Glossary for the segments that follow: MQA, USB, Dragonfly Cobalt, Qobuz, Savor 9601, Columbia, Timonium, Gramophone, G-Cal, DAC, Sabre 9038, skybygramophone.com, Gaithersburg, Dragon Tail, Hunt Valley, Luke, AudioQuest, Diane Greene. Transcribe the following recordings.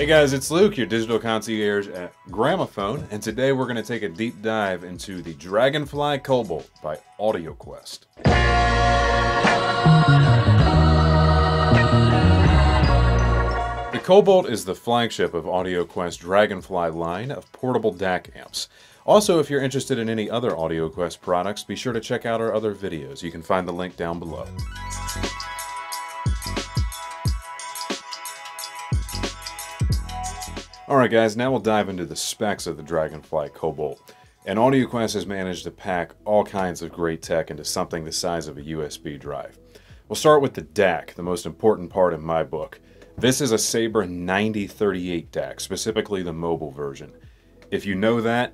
Hey guys, it's Luke, your digital concierge at Gramophone, and today we're going to take a deep dive into the Dragonfly Cobalt by AudioQuest. The Cobalt is the flagship of AudioQuest Dragonfly line of portable DAC amps. Also, if you're interested in any other AudioQuest products, be sure to check out our other videos. You can find the link down below. Alright guys, now we'll dive into the specs of the Dragonfly Cobalt. And AudioQuest has managed to pack all kinds of great tech into something the size of a USB drive. We'll start with the DAC, the most important part in my book. This is a Sabre 9038 DAC, specifically the mobile version. If you know that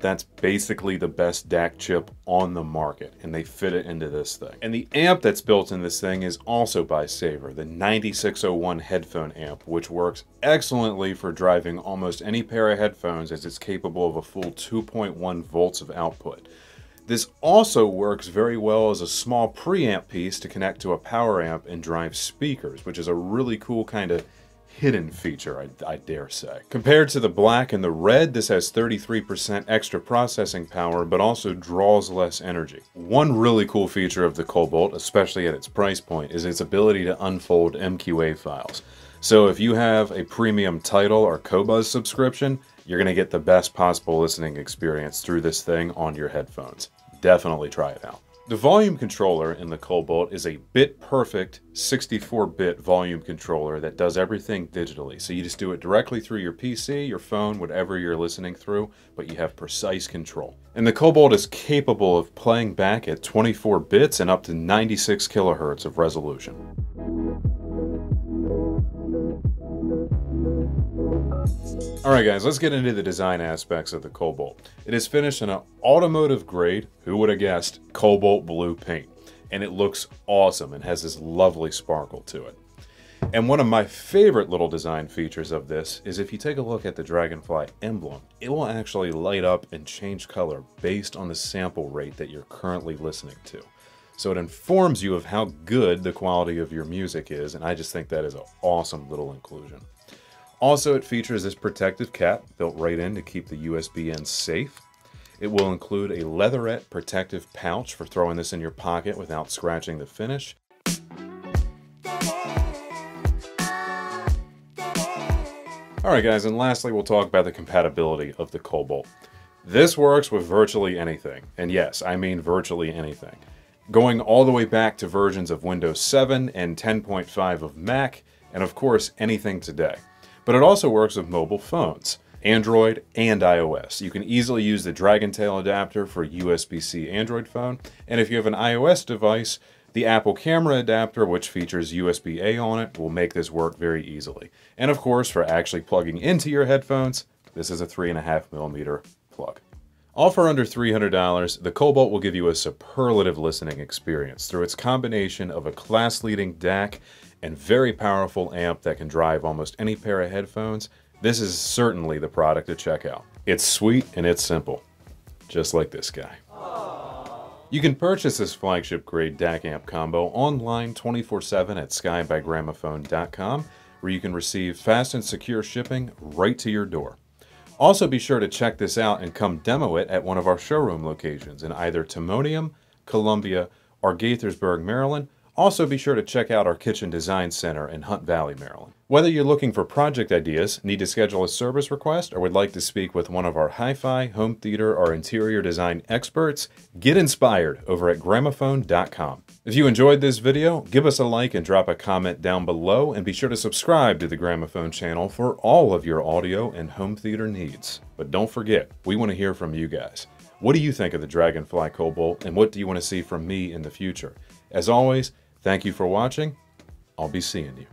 that's basically the best DAC chip on the market, and they fit it into this thing. And the amp that's built in this thing is also by Savor, the 9601 headphone amp, which works excellently for driving almost any pair of headphones as it's capable of a full 2.1 volts of output. This also works very well as a small preamp piece to connect to a power amp and drive speakers, which is a really cool kind of hidden feature, I dare say. Compared to the black and the red, this has 33% extra processing power, but also draws less energy. One really cool feature of the Cobalt, especially at its price point, is its ability to unfold MQA files. So if you have a premium title or Qobuz subscription, you're going to get the best possible listening experience through this thing on your headphones. Definitely try it out. The volume controller in the Cobalt is a bit-perfect 64-bit volume controller that does everything digitally. So you just do it directly through your PC, your phone, whatever you're listening through, but you have precise control. And the Cobalt is capable of playing back at 24 bits and up to 96 kilohertz of resolution. Alright guys, let's get into the design aspects of the Cobalt. It is finished in an automotive grade, who would have guessed, cobalt blue paint. And it looks awesome and has this lovely sparkle to it. And one of my favorite little design features of this is if you take a look at the Dragonfly emblem, it will actually light up and change color based on the sample rate that you're currently listening to. So it informs you of how good the quality of your music is, and I just think that is an awesome little inclusion. Also, it features this protective cap built right in to keep the USB end safe. It will include a leatherette protective pouch for throwing this in your pocket without scratching the finish. Alright guys, and lastly we'll talk about the compatibility of the Cobalt. This works with virtually anything, and yes, I mean virtually anything. Going all the way back to versions of Windows 7 and 10.5 of Mac, and of course anything today. But it also works with mobile phones, Android and iOS. You can easily use the Dragon Tail adapter for USB-C Android phone, and if you have an iOS device, the Apple camera adapter, which features USB-A on it, will make this work very easily. And of course, for actually plugging into your headphones, this is a 3.5mm plug. All for under $300, the Cobalt will give you a superlative listening experience through its combination of a class-leading DAC and very powerful amp that can drive almost any pair of headphones. This is certainly the product to check out. It's sweet and it's simple, just like this guy. Aww. You can purchase this flagship grade DAC amp combo online 24/7 at skybygramophone.com, where you can receive fast and secure shipping right to your door. Also, be sure to check this out and come demo it at one of our showroom locations in either Timonium, Columbia, or Gaithersburg, Maryland. Also, be sure to check out our Kitchen Design Center in Hunt Valley, Maryland. Whether you're looking for project ideas, need to schedule a service request, or would like to speak with one of our hi-fi, home theater, or interior design experts, get inspired over at gramophone.com. If you enjoyed this video, give us a like and drop a comment down below, and be sure to subscribe to the Gramophone channel for all of your audio and home theater needs. But don't forget, we want to hear from you guys. What do you think of the Dragonfly Cobalt, and what do you want to see from me in the future? As always, thank you for watching. I'll be seeing you.